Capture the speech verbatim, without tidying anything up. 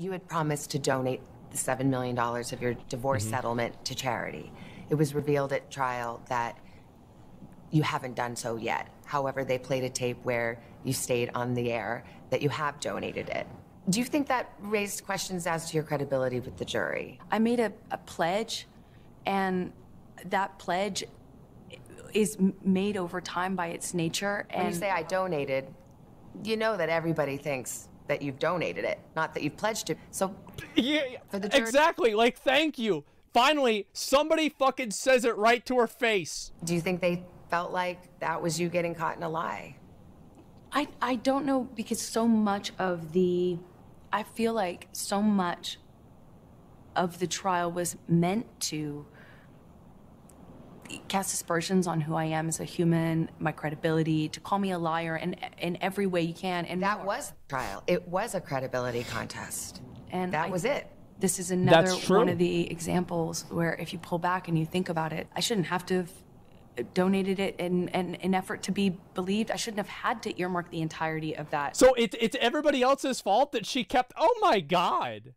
You had promised to donate the seven million dollars of your divorce mm-hmm. settlement to charity. It was revealed at trial that you haven't done so yet. However, they played a tape where you stayed on the air that you have donated it. Do you think that raised questions as to your credibility with the jury? I made a, a pledge, and that pledge is made over time by its nature. And when you say I donated, you know that everybody thinks that you've donated it, not that you've pledged it. So yeah, yeah. For the jury, exactly. Like, thank you. Finally, somebody fucking says it right to her face. Do you think they felt like that was you getting caught in a lie? I, I don't know, because so much of the, I feel like so much of the trial was meant to cast aspersions on who I am as a human, my credibility, to call me a liar in, in every way you can. And that more. was trial. It was a credibility contest. And that I, was it. This is another one of the examples where if you pull back and you think about it, I shouldn't have to have donated it in an effort to be believed. I shouldn't have had to earmark the entirety of that. So it's, it's everybody else's fault that she kept, oh my God.